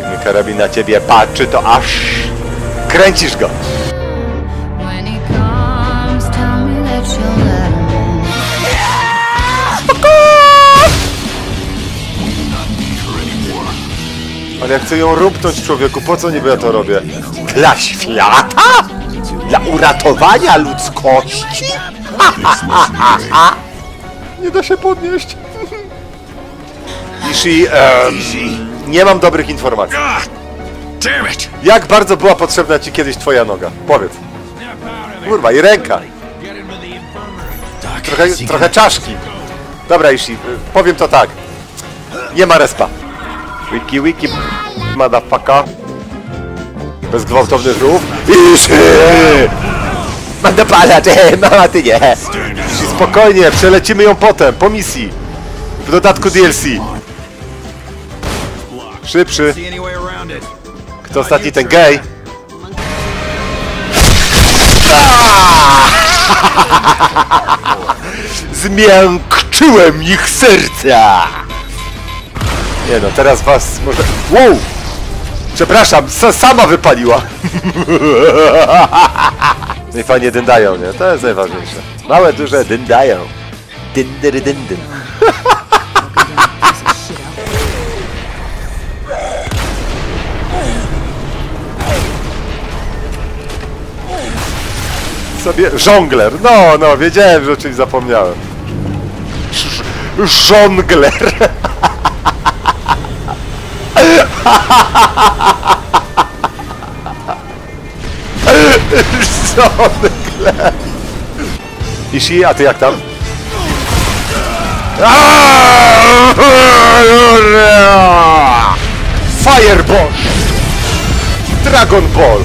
Jak mi karabin na ciebie patrzy, to aż kręcisz go. Ale ja chcę ją rupnąć, człowieku, po co niby ja to robię? Dla świata? Dla uratowania ludzkości? Ha, ha, ha, ha, ha. Nie da się podnieść. Ishii, nie mam dobrych informacji. Jak bardzo była potrzebna ci kiedyś twoja noga? Powiedz. Kurwa, i ręka. Trochę czaszki. Dobra, Ishii, powiem to tak. Nie ma respa. Wiki, wiki, madafaka. Bez gwałtownych ruchów. Ishii! Mam dopalacz, mama ty nie. Ishii, spokojnie, przelecimy ją potem, po misji. W dodatku DLC. Szybszy. Kto ostatni, ten gej? Zmiękczyłem ich serca! Nie no, teraz was może... Wow! Przepraszam, sama wypaliła! No i fajnie dyndają, nie? To jest najważniejsze. Małe, duże dyndają. Dyndyry dyndyn. Sobie żongler. No, no, wiedziałem, że o czymś zapomniałem. Żongler. Żongler. Ishii, a ty jak tam? Fireball. Dragon Ball.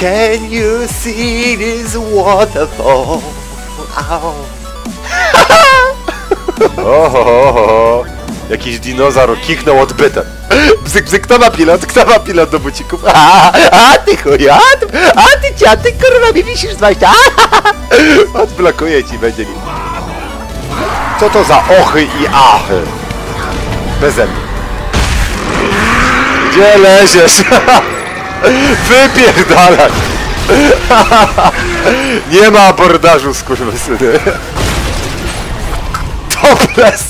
Can you see this waterfall? Ow. Ohohoho. Jakiś dinozaur kichnął odbytem. Bzyk, bzyk, kto ma pilot do bucików? A ty chuj, a ty ciaty, kurwa, mi wisisz zwaścia. Odblokuję ci, będzie nic. Co to za ochy i achy? Beze mnie. Gdzie leziesz? Wypierdalaj! Nie ma abordażu, skurwysyny. Topless!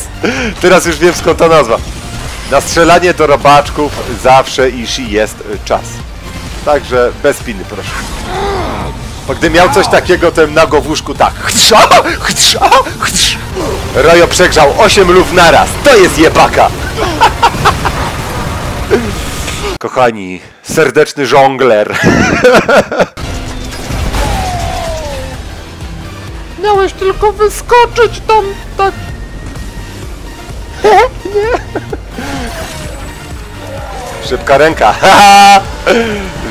Teraz już wiem, skąd ta nazwa. Na strzelanie do robaczków zawsze Ishii jest czas. Także bez piny, proszę. Bo gdy miał coś takiego, ten nago w łóżku tak. Chrza, chrza, chrza. Rojo przegrzał 8 lów naraz. To jest jebaka! Kochani, serdeczny żongler. Miałeś tylko wyskoczyć tam, tak... Nie. Szybka ręka,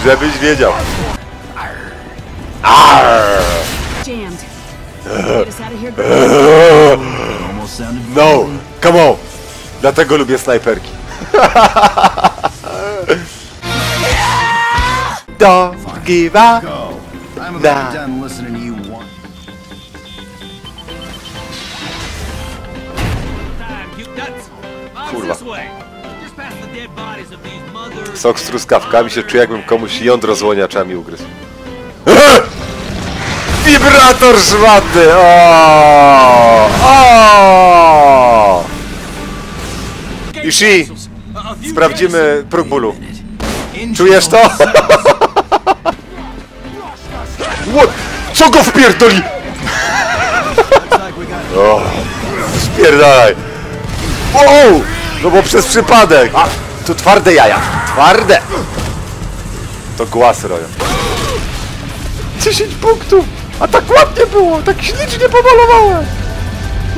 żebyś wiedział. No, come on. Dlatego lubię snajperki. Don't give up. I'm about done listening to you one time, you nuts. This way. Just past the dead bodies of these mothers. Sok z truskawkami, się czuję, jakbym komuś jądro złoniaczami ugryzł. Wibrator żwaty. O! Ishii, sprawdzimy próg bólu. Czujesz to? Co go wpierdoli? O, spierdalaj. Wow! No bo przez przypadek. A, tu twarde jaja. Twarde. To głaz roją. 10 punktów. A tak ładnie było. Tak ślicznie pomalowałem.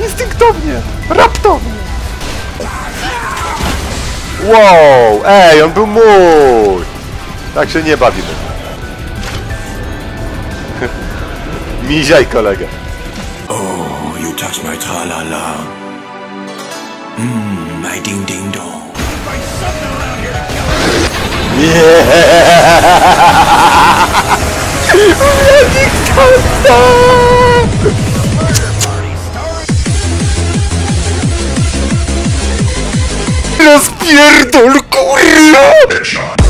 Instynktownie. Raptownie. Wow! Ej, on był mój! Tak się nie bawimy. Miziaj, kolega. Oh, you touch my tralala. My ding ding dong. Yeah! rozpierdol, kurwa!